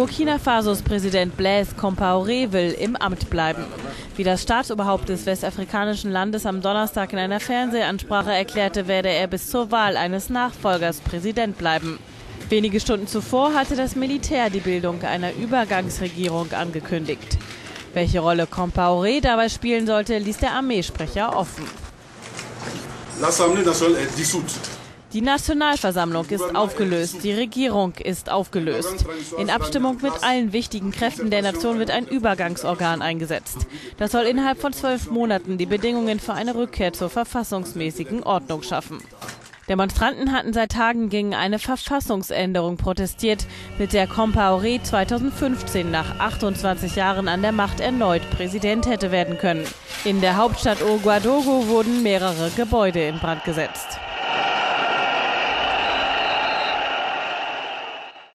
Burkina Fasos Präsident Blaise Compaoré will im Amt bleiben. Wie das Staatsoberhaupt des westafrikanischen Landes am Donnerstag in einer Fernsehansprache erklärte, werde er bis zur Wahl eines Nachfolgers Präsident bleiben. Wenige Stunden zuvor hatte das Militär die Bildung einer Übergangsregierung angekündigt. Welche Rolle Compaoré dabei spielen sollte, ließ der Armeesprecher offen. Die Nationalversammlung ist aufgelöst, die Regierung ist aufgelöst. In Abstimmung mit allen wichtigen Kräften der Nation wird ein Übergangsorgan eingesetzt. Das soll innerhalb von 12 Monaten die Bedingungen für eine Rückkehr zur verfassungsmäßigen Ordnung schaffen. Demonstranten hatten seit Tagen gegen eine Verfassungsänderung protestiert, mit der Compaoré 2015 nach 28 Jahren an der Macht erneut Präsident hätte werden können. In der Hauptstadt Ouagadougou wurden mehrere Gebäude in Brand gesetzt.